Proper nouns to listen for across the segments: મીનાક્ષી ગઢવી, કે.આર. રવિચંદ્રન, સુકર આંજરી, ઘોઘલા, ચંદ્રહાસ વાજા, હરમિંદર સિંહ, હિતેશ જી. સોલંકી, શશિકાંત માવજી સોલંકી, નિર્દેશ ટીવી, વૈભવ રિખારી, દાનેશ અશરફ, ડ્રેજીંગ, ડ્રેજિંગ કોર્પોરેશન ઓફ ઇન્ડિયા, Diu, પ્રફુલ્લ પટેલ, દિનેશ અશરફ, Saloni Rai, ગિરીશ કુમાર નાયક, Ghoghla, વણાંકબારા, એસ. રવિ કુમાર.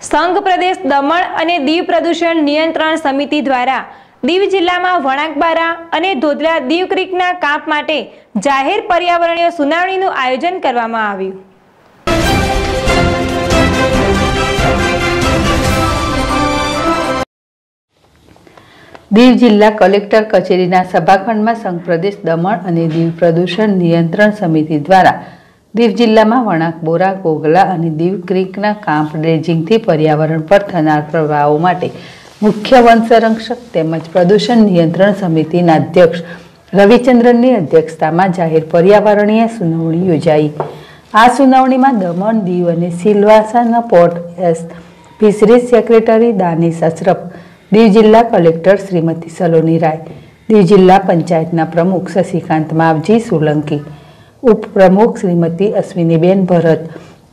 સંઘ પ્રદેશ દમણ અને દીવ પ્રદૂષણ નિયંત્રણ સમિતિ દ્વારા દીવ જિલ્લામાં વણાકબારા અને ધોધલા દીવ ક્રિકના કાંપ માટે જાહેર પર્યાવરણીય સુનાવણીનું આયોજન કરવામાં આવ્યું. દીવ જિલ્લા કલેક્ટર કચેરીના સભાખંડમાં સંઘ પ્રદેશ દમણ અને દીવ પ્રદૂષણ નિયંત્રણ સમિતિ દ્વારા દીવ જિલ્લામાં વણાકબોરા, ગોઘલા અને દીવ ક્રિકના કાંપ ડ્રેજિંગથી પર્યાવરણ પર થનાર પ્રભાવો માટે મુખ્ય વન સંરક્ષક તેમજ પ્રદૂષણ નિયંત્રણ સમિતિના અધ્યક્ષ રવિચંદ્રનની અધ્યક્ષતામાં જાહેર પર્યાવરણીય સુનાવણી યોજાઈ. આ સુનાવણીમાં દમણ, દીવ અને સિલવાસાના પોર્ટ એસ fisheries secretary દાનેશ અશરફ, Diu જિલ્લા કલેક્ટર શ્રીમતી સલોની રાય, દીવ જિલ્લા પંચાયતના પ્રમુખ શશિકાંત માવજી સોલંકી, ઉપપ્રમુખ શ્રીમતી અશ્વિનીબેન ભરત,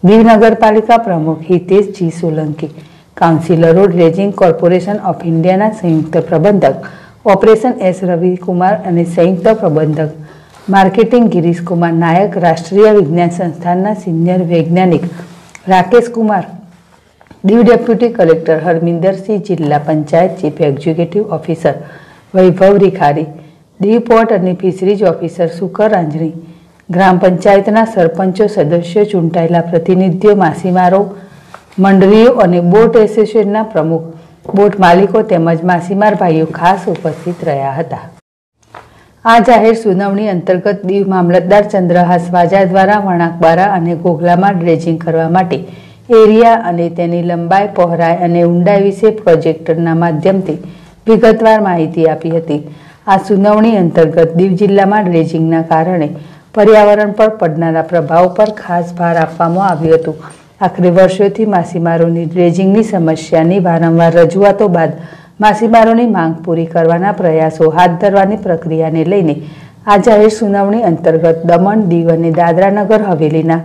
દીવ નગરપાલિકા પ્રમુખ હિતેશ જી. સોલંકી, કાઉન્સિલરો ડ્રેજિંગ કોર્પોરેશન ઓફ ઇન્ડિયાના સંયુક્ત પ્રબંધક ઓપરેશન એસ. રવિ કુમાર અને સંયુક્ત પ્રબંધક માર્કેટિંગ ગિરીશ કુમાર નાયક, રાષ્ટ્રીય વિજ્ઞાન સંસ્થાનના સિનિયર વૈજ્ઞાનિક રાકેશ કુમાર, દીવ ડેપ્યુટી કલેક્ટર હરમિંદર સિંહ, જિલ્લા panchayat chief executive officer વૈભવ રિખારી, Diu port અને ફિશરીઝ ઓફિસર સુકર આંજરી, ગ્રામ પંચાયતના સરપંચો, સદસ્યો, ચૂંટાયેલા પ્રતિનિધિઓ, માછીમારો મંડળીઓ અને બોટ એસોસિએશનના પ્રમુખ, બોટ માલિકો તેમજ માછીમાર ભાઈઓ ખાસ ઉપસ્થિત રહ્યા હતા. આ જાહેર સુનાવણી અંતર્ગત દીવ મામલતદાર ચંદ્રહાસ વાજા દ્વારા વણાકબારા અને ગોઘલામાં ડ્રેજિંગ કરવા માટે એરિયા અને તેની લંબાઈ, પહોળાઈ અને ઊંડાઈ વિશે પ્રોજેક્ટરના માધ્યમથી વિગતવાર માહિતી આપી હતી. આ સુનાવણી અંતર્ગત દીવ જિલ્લામાં ડ્રેજિંગના કારણે પર્યાવરણ પર પડનારા પ્રભાવ પર ખાસ ભાર આપવામાં આવ્યું હતું. આખરે વર્ષોથી માછીમારોની ડ્રેજિંગની સમસ્યાની વારંવાર રજૂઆતો બાદ માછીમારોની માંગ પૂરી કરવાના પ્રયાસો હાથ ધરવાની પ્રક્રિયાને લઈને આ જાહેર સુનાવણી અંતર્ગત દમણ, દીવ અને દાદરાનગર હવેલીના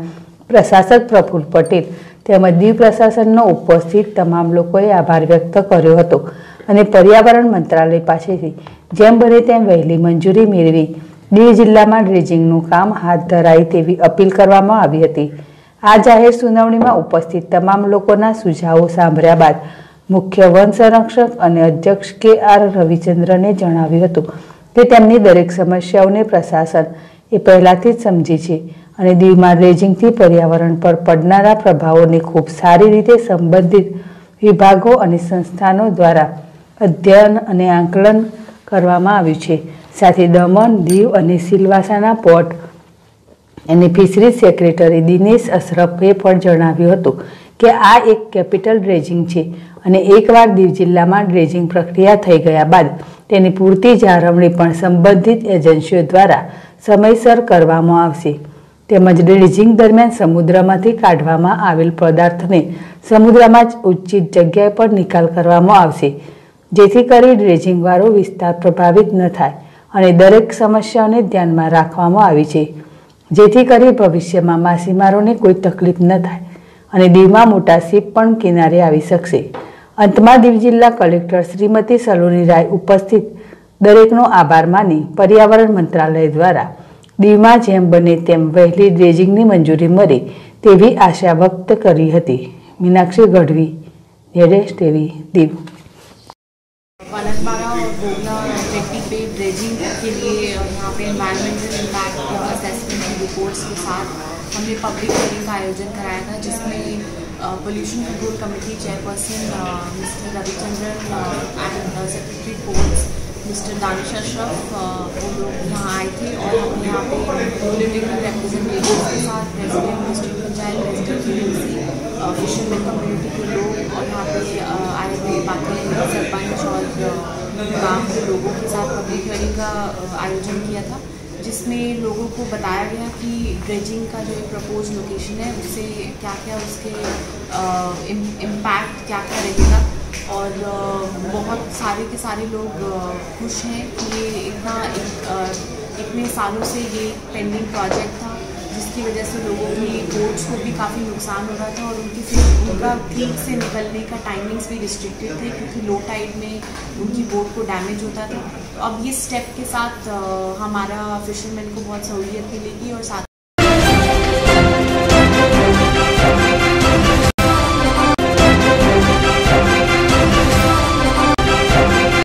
પ્રશાસક પ્રફુલ્લ પટેલ તેમજ દીવ પ્રશાસનનો ઉપસ્થિત તમામ લોકોએ આભાર વ્યક્ત કર્યો હતો અને પર્યાવરણ મંત્રાલય પાસેથી જેમ બને તેમ વહેલી મંજૂરી મેળવી દીવ જિલ્લામાં ડ્રેજિંગનું કામ હાથ ધરાય તેવી અપીલ કરવામાં આવી હતી. આ જાહેર સુનાવણીમાં ઉપસ્થિત તમામ લોકોના સુઝાવો સાંભળ્યા બાદ મુખ્ય વન સંરક્ષક અને અધ્યક્ષ કે.આર. રવિચંદ્રને જણાવ્યું હતું કે તેમની દરેક સમસ્યાઓને પ્રશાસન એ પહેલાંથી જ સમજી છે અને દીવમાં ડ્રેજિંગથી પર્યાવરણ પર પડનારા પ્રભાવોને ખૂબ સારી રીતે સંબંધિત વિભાગો અને સંસ્થાનો દ્વારા અધ્યયન અને આકલન કરવામાં આવ્યું છે. સાથે દમણ, દીવ અને સિલવાસાના પોર્ટ અને ફિશરીઝ સેક્રેટરી દિનેશ અશરફે પણ જણાવ્યું હતું કે આ એક કેપિટલ ડ્રેજિંગ છે અને એકવાર દીવ જિલ્લામાં ડ્રેજિંગ પ્રક્રિયા થઈ ગયા બાદ તેની પૂરતી જાળવણી પણ સંબંધિત એજન્સીઓ દ્વારા સમયસર કરવામાં આવશે તેમજ ડ્રેજિંગ દરમિયાન સમુદ્રમાંથી કાઢવામાં આવેલ પદાર્થને સમુદ્રમાં જ ઉચિત જગ્યાએ પર નિકાલ કરવામાં આવશે, જેથી કરી ડ્રેજિંગવાળો વિસ્તાર પ્રભાવિત ન થાય અને દરેક સમસ્યાઓને ધ્યાનમાં રાખવામાં આવી છે, જેથી કરી ભવિષ્યમાં માછીમારોને કોઈ તકલીફ ન થાય અને દીવમાં મોટા શિપ પણ કિનારે આવી શકશે. અંતમાં દીવ જિલ્લા કલેક્ટર શ્રીમતી સલોની રાય ઉપસ્થિત દરેકનો આભાર માની પર્યાવરણ મંત્રાલય દ્વારા દીવમાં જેમ બને તેમ વહેલી ડ્રેજિંગની મંજૂરી મળે તેવી આશા વ્યક્ત કરી હતી. મીનાક્ષી ગઢવી, નિર્દેશ ટીવી, દીવ. वनकबारा और गोघला फैक्ट्री पे ड्रेजिंग के लिए यहाँ पे एनवायरमेंटल इम्पैक्ट असेसमेंट रिपोर्ट्स के साथ हमने पब्लिक हीयरिंग का आयोजन कराया था, जिसमें pollution control committee chairperson mister Ravichandran and secretary ports mister Danish Ashraf वो लोग यहाँ आए थे और हम यहाँ पे पॉलिटिकल रिप्रेजेंटेटिव के साथ president, district panchayat president, fisherman community के लोग और यहाँ पे आए हुए बाकी सरपंच और गाँव के लोगों के साथ पब्लिक हियरिंग का आयोजन किया था, जिसमें लोगों को बताया गया कि ड्रेजिंग का जो प्रपोज लोकेशन है उससे क्या क्या उसके इम्पैक्ट क्या क्या रहेगा और बहुत सारे के सारे लोग खुश हैं कि ये इतने सालों से ये पेंडिंग प्रोजेक्ट था, जिसकी वजह से लोगों की बोट्स को भी काफ़ी नुकसान हो रहा था और उनकी फिर उनका ठीक से निकलने का टाइमिंग्स भी रिस्ट्रिक्टेड थे क्योंकि लो टाइड में उनकी बोट को डैमेज होता था. तो अब ये स्टेप के साथ हमारा फिशरमैन को बहुत सहूलियत मिलेगी और साथ